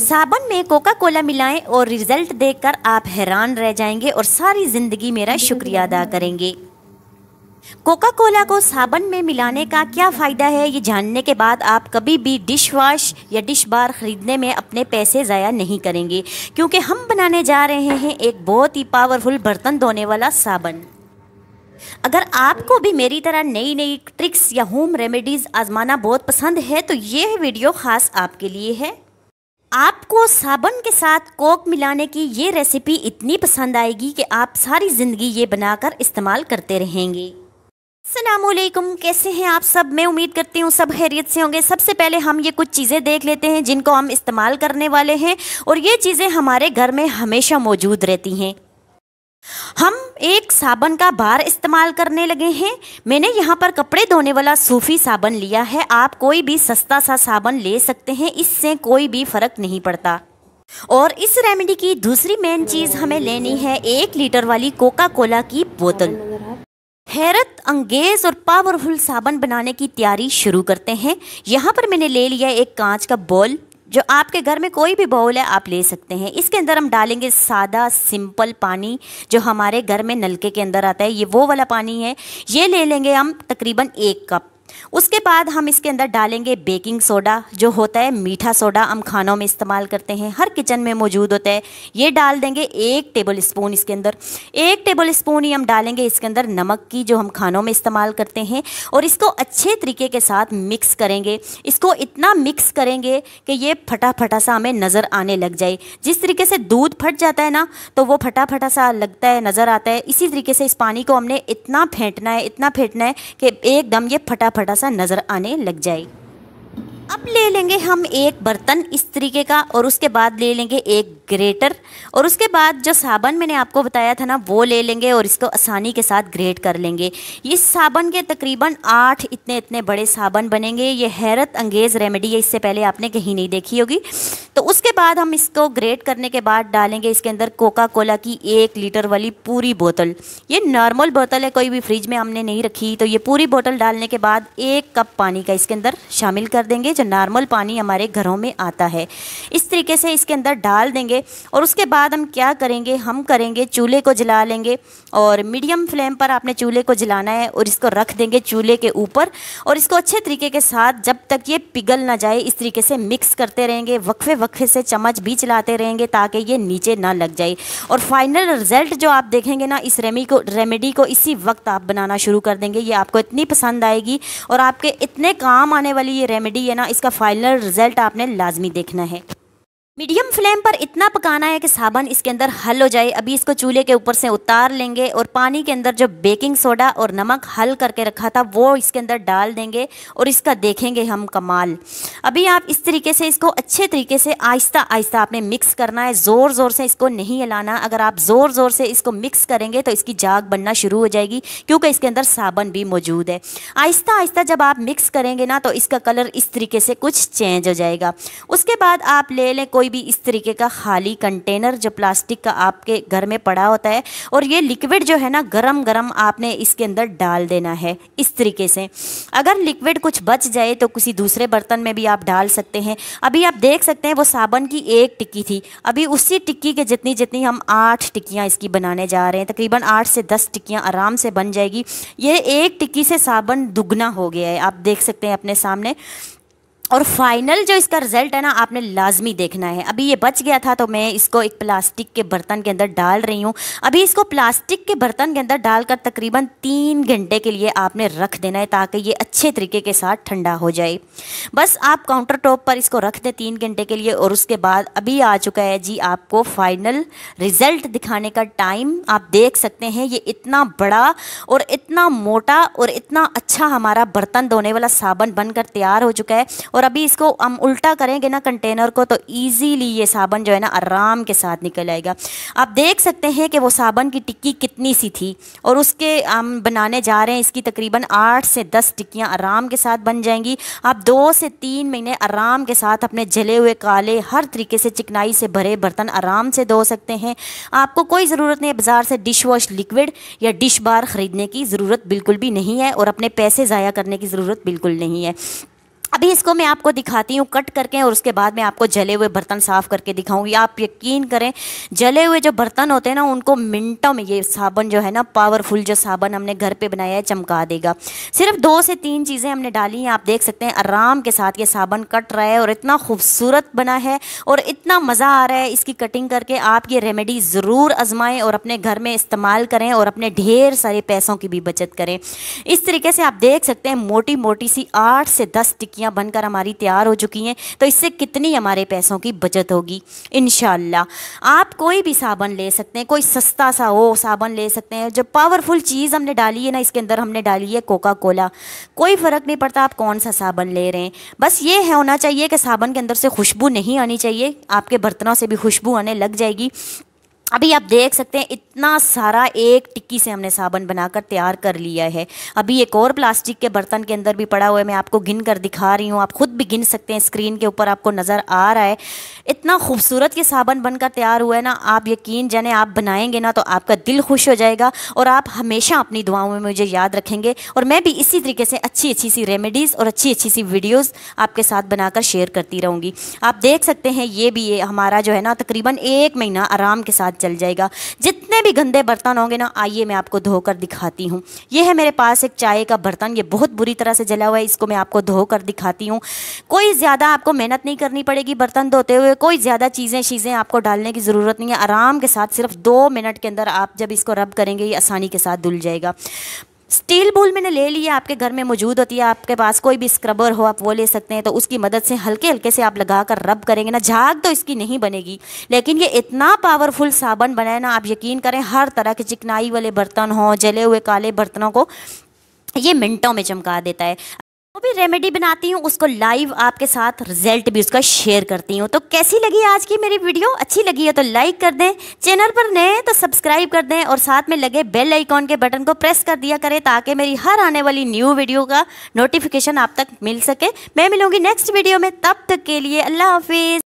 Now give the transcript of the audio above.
साबुन में Coca Cola मिलाएं और रिजल्ट देखकर आप हैरान रह जाएंगे और सारी ज़िंदगी मेरा शुक्रिया अदा करेंगे। कोका कोला को साबुन में मिलाने का क्या फ़ायदा है, ये जानने के बाद आप कभी भी डिश वॉश या डिश बार ख़रीदने में अपने पैसे ज़ाया नहीं करेंगे, क्योंकि हम बनाने जा रहे हैं एक बहुत ही पावरफुल बर्तन धोने वाला साबुन। अगर आपको भी मेरी तरह नई नई ट्रिक्स या होम रेमेडीज़ आजमाना बहुत पसंद है तो ये वीडियो ख़ास आपके लिए है। आपको साबुन के साथ कोक मिलाने की ये रेसिपी इतनी पसंद आएगी कि आप सारी ज़िंदगी ये बनाकर इस्तेमाल करते रहेंगे। अस्सलामुअलैकुम, कैसे हैं आप सब? मैं उम्मीद करती हूँ सब खैरियत से होंगे। सबसे पहले हम ये कुछ चीज़ें देख लेते हैं जिनको हम इस्तेमाल करने वाले हैं और ये चीज़ें हमारे घर में हमेशा मौजूद रहती हैं। हम एक साबुन का बार इस्तेमाल करने लगे हैं। मैंने यहाँ पर कपड़े धोने वाला सूफी साबुन लिया है। आप कोई भी सस्ता सा साबुन ले सकते हैं, इससे कोई भी फ़र्क नहीं पड़ता। और इस रेमेडी की दूसरी मेन चीज़ हमें लेनी है 1 लीटर वाली कोका कोला की बोतल। हैरत अंगेज़ और पावरफुल साबुन बनाने की तैयारी शुरू करते हैं। यहाँ पर मैंने ले लिया एक कांच का बाउल, जो आपके घर में कोई भी बाउल है आप ले सकते हैं। इसके अंदर हम डालेंगे सादा सिंपल पानी, जो हमारे घर में नलके के अंदर आता है, ये वो वाला पानी है। ये ले लेंगे हम तकरीबन 1 कप। उसके बाद हम इसके अंदर डालेंगे बेकिंग सोडा, जो होता है मीठा सोडा, हम खानों में इस्तेमाल करते हैं, हर किचन में मौजूद होता है। ये डाल देंगे 1 टेबल स्पून। इसके अंदर 1 टेबल स्पून ही हम डालेंगे इसके अंदर नमक की, जो हम खानों में इस्तेमाल करते हैं। और इसको अच्छे तरीके के साथ मिक्स करेंगे। इसको इतना मिक्स करेंगे कि ये फटाफटा सा हमें नज़र आने लग जाए। जिस तरीके से दूध फट जाता है ना, तो वो फटाफटा सा लगता है, नज़र आता है। इसी तरीके से इस पानी को हमने इतना फेंटना है, इतना फेंटना है कि एकदम ये फटाफटा सा नज़र आने लग जाए। अब ले लेंगे हम एक बर्तन इस तरीके का, और उसके बाद ले लेंगे एक ग्रेटर, और उसके बाद जो साबुन मैंने आपको बताया था ना, वो ले लेंगे और इसको आसानी के साथ ग्रेट कर लेंगे। इस साबुन के तकरीबन 8 इतने बड़े साबुन बनेंगे। ये हैरत अंगेज़ रेमेडी है, इससे पहले आपने कहीं नहीं देखी होगी। तो उसके बाद हम इसको ग्रेट करने के बाद डालेंगे इसके अंदर कोका कोला की 1 लीटर वाली पूरी बोतल। ये नॉर्मल बोतल है, कोई भी फ्रिज में हमने नहीं रखी। तो ये पूरी बोतल डालने के बाद 1 कप पानी का इसके अंदर शामिल कर देंगे, जो नॉर्मल पानी हमारे घरों में आता है। इस तरीके से इसके अंदर डाल देंगे। और उसके बाद हम क्या करेंगे, हम करेंगे चूल्हे को जला लेंगे, और मीडियम फ्लेम पर आपने चूल्हे को जलाना है, और इसको रख देंगे चूल्हे के ऊपर। और इसको अच्छे तरीके के साथ जब तक ये पिघल ना जाए इस तरीके से मिक्स करते रहेंगे, वक्फे वक्फे से चम्मच भी चलाते रहेंगे ताकि ये नीचे ना लग जाए। और फाइनल रिजल्ट जो आप देखेंगे ना, इस रेमेडी को इसी वक्त आप बनाना शुरू कर देंगे। ये आपको इतनी पसंद आएगी और आपके इतने काम आने वाली ये रेमेडी है ना, इसका फाइनल रिजल्ट आपने लाजमी देखना है। मीडियम फ्लेम पर इतना पकाना है कि साबुन इसके अंदर हल हो जाए। अभी इसको चूल्हे के ऊपर से उतार लेंगे और पानी के अंदर जो बेकिंग सोडा और नमक हल करके रखा था वो इसके अंदर डाल देंगे और इसका देखेंगे हम कमाल। अभी आप इस तरीके से इसको अच्छे तरीके से आहिस्ता आहिस्ता आपने मिक्स करना है, ज़ोर ज़ोर से इसको नहीं हिलाना। अगर आप ज़ोर ज़ोर से इसको मिक्स करेंगे तो इसकी जाग बनना शुरू हो जाएगी, क्योंकि इसके अंदर साबुन भी मौजूद है। आहिस्ता आहिस्ता जब आप मिक्स करेंगे ना, तो इसका कलर इस तरीके से कुछ चेंज हो जाएगा। उसके बाद आप ले लें कोई भी इस तरीके का खाली कंटेनर, जो प्लास्टिक का आपके घर में पड़ा होता है, और ये लिक्विड जो है ना, गरम गरम आपने इसके अंदर डाल देना है इस तरीके से। अगर लिक्विड कुछ बच जाए तो किसी दूसरे बर्तन में भी आप डाल सकते हैं। अभी आप देख सकते हैं वो साबुन की 1 टिक्की थी, अभी उसी टिक्की के जितनी जितनी हम 8 टिक्कियाँ इसकी बनाने जा रहे हैं। तकरीबन 8 से 10 टिक्कियाँ आराम से बन जाएगी। ये 1 टिक्की से साबुन दुगना हो गया है, आप देख सकते हैं अपने सामने। और फाइनल जो इसका रिज़ल्ट है ना, आपने लाजमी देखना है। अभी ये बच गया था तो मैं इसको एक प्लास्टिक के बर्तन के अंदर डाल रही हूँ। अभी इसको प्लास्टिक के बर्तन के अंदर डालकर तकरीबन 3 घंटे के लिए आपने रख देना है, ताकि ये अच्छे तरीके के साथ ठंडा हो जाए। बस आप काउंटर टॉप पर इसको रख दें 3 घंटे के लिए। और उसके बाद अभी आ चुका है जी आपको फाइनल रिज़ल्ट दिखाने का टाइम। आप देख सकते हैं ये इतना बड़ा और इतना मोटा और इतना अच्छा हमारा बर्तन धोने वाला साबुन बनकर तैयार हो चुका है। और अभी इसको हम उल्टा करेंगे ना कंटेनर को, तो इजीली ये साबुन जो है ना आराम के साथ निकल आएगा। आप देख सकते हैं कि वो साबुन की टिक्की कितनी सी थी, और उसके हम बनाने जा रहे हैं इसकी तकरीबन 8 से 10 टिक्कियाँ आराम के साथ बन जाएंगी। आप 2 से 3 महीने आराम के साथ अपने जले हुए काले हर तरीके से चिकनाई से भरे बर्तन आराम से धो सकते हैं। आपको कोई ज़रूरत नहीं है बाज़ार से डिश वॉश लिक्विड या डिश बार ख़रीदने की ज़रूरत बिल्कुल भी नहीं है, और अपने पैसे ज़ाया करने की ज़रूरत बिल्कुल नहीं है। अभी इसको मैं आपको दिखाती हूँ कट करके, और उसके बाद मैं आपको जले हुए बर्तन साफ़ करके दिखाऊंगी। आप यकीन करें, जले हुए जो बर्तन होते हैं ना, उनको मिनटों में ये साबुन जो है ना, पावरफुल जो साबुन हमने घर पे बनाया है, चमका देगा। सिर्फ 2 से 3 चीज़ें हमने डाली हैं। आप देख सकते हैं आराम के साथ ये साबुन कट रहा है और इतना खूबसूरत बना है और इतना मज़ा आ रहा है इसकी कटिंग करके। आप ये रेमेडी ज़रूर आजमाएँ और अपने घर में इस्तेमाल करें और अपने ढेर सारे पैसों की भी बचत करें। इस तरीके से आप देख सकते हैं मोटी मोटी सी 8 से 10 टिक्कियाँ बनकर हमारी तैयार हो चुकी हैं। तो इससे कितनी हमारे पैसों की बचत होगी इंशाल्लाह। आप कोई भी साबन ले सकते हैं, कोई सस्ता सा हो साबन ले सकते हैं। जो पावरफुल चीज़ हमने डाली है ना, इसके अंदर हमने डाली है कोका कोला। कोई फ़र्क नहीं पड़ता आप कौन सा साबन ले रहे हैं, बस ये है होना चाहिए कि साबन के अंदर से खुशबू नहीं आनी चाहिए, आपके बर्तनों से भी खुशबू आने लग जाएगी। अभी आप देख सकते हैं इतना सारा एक टिक्की से हमने साबुन बनाकर तैयार कर लिया है। अभी एक और प्लास्टिक के बर्तन के अंदर भी पड़ा हुआ है, मैं आपको गिन कर दिखा रही हूँ, आप खुद भी गिन सकते हैं, स्क्रीन के ऊपर आपको नज़र आ रहा है। इतना खूबसूरत ये साबुन बनकर तैयार हुआ है ना, आप यकीन जाने आप बनाएंगे ना तो आपका दिल खुश हो जाएगा और आप हमेशा अपनी दुआओं में मुझे याद रखेंगे। और मैं भी इसी तरीके से अच्छी सी रेमेडीज़ और अच्छी सी वीडियोज़ आपके साथ बनाकर शेयर करती रहूँगी। आप देख सकते हैं ये भी हमारा जो है ना तकरीबन 1 महीना आराम के साथ चल जाएगा। जितने भी गंदे बर्तन होंगे ना, आइए मैं आपको धोकर दिखाती हूँ। ये है मेरे पास एक चाय का बर्तन, ये बहुत बुरी तरह से जला हुआ है, इसको मैं आपको धोकर दिखाती हूँ। कोई ज़्यादा आपको मेहनत नहीं करनी पड़ेगी बर्तन धोते हुए, कोई ज़्यादा चीज़ें आपको डालने की ज़रूरत नहीं है। आराम के साथ सिर्फ 2 मिनट के अंदर आप जब इसको रब करेंगे ये आसानी के साथ धुल जाएगा। स्टील बाउल मैंने ले लिया, आपके घर में मौजूद होती है, आपके पास कोई भी स्क्रबर हो आप वो ले सकते हैं। तो उसकी मदद से हल्के हल्के से आप लगा कर रब करेंगे ना, झाग तो इसकी नहीं बनेगी, लेकिन ये इतना पावरफुल साबुन बना है ना, आप यकीन करें हर तरह के चिकनाई वाले बर्तन हों, जले हुए काले बर्तनों को ये मिनटों में चमका देता है। वो भी रेमेडी बनाती हूँ, उसको लाइव आपके साथ रिजल्ट भी उसका शेयर करती हूँ। तो कैसी लगी आज की मेरी वीडियो? अच्छी लगी है तो लाइक कर दें, चैनल पर नए हैं तो सब्सक्राइब कर दें और साथ में लगे बेल आइकॉन के बटन को प्रेस कर दिया करें ताकि मेरी हर आने वाली न्यू वीडियो का नोटिफिकेशन आप तक मिल सके। मैं मिलूँगी नेक्स्ट वीडियो में, तब तक के लिए अल्लाह हाफिज़।